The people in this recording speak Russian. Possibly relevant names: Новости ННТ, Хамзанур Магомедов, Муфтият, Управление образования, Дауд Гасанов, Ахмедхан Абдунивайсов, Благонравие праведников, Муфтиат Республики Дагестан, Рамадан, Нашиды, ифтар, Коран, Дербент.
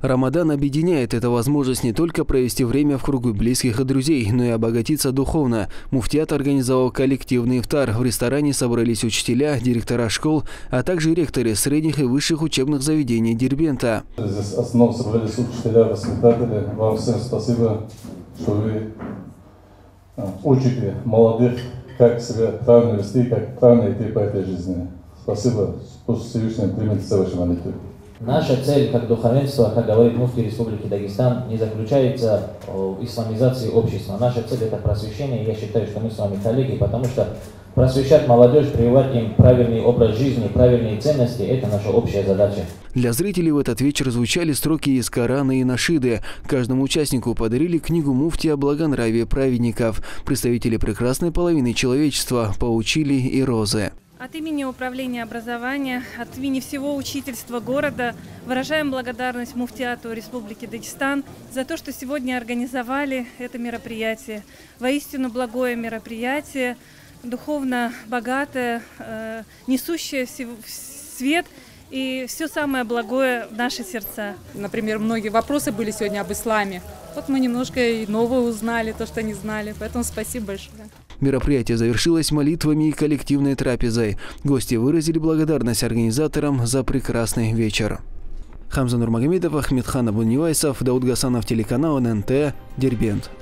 Рамадан объединяет. Это возможность не только провести время в кругу близких и друзей, но и обогатиться духовно. Муфтиат организовал коллективный ифтар. В ресторане собрались учителя, директора школ, а также ректоры средних и высших учебных заведений Дербента. Здесь основном собрались учителя, воспитатели. Вам всем спасибо, что вы учите молодых, как себя правильно вести, как правильно идти по этой жизни. Спасибо. Пусть Всевышний примет все ваши молитвы. Наша цель как духовенство, как говорит Муфти Республики Дагестан, не заключается в исламизации общества. Наша цель – это просвещение. Я считаю, что мы с вами коллеги, потому что просвещать молодежь, прививать им правильный образ жизни, правильные ценности – это наша общая задача. Для зрителей в этот вечер звучали строки из Корана и Нашиды. Каждому участнику подарили книгу муфтия о благонравии праведников. Представители прекрасной половины человечества поучили и розы. От имени Управления образования, от имени всего учительства города выражаем благодарность Муфтиату Республики Дагестан за то, что сегодня организовали это мероприятие. Воистину благое мероприятие, духовно богатое, несущее свет и все самое благое в наши сердца. Например, многие вопросы были сегодня об исламе. Вот мы немножко и новое узнали, то, что не знали. Поэтому спасибо большое. Мероприятие завершилось молитвами и коллективной трапезой. Гости выразили благодарность организаторам за прекрасный вечер. Хамзанур Магомедов, Ахмедхан Абдунивайсов, Дауд Гасанов, телеканал ННТ, Дербент.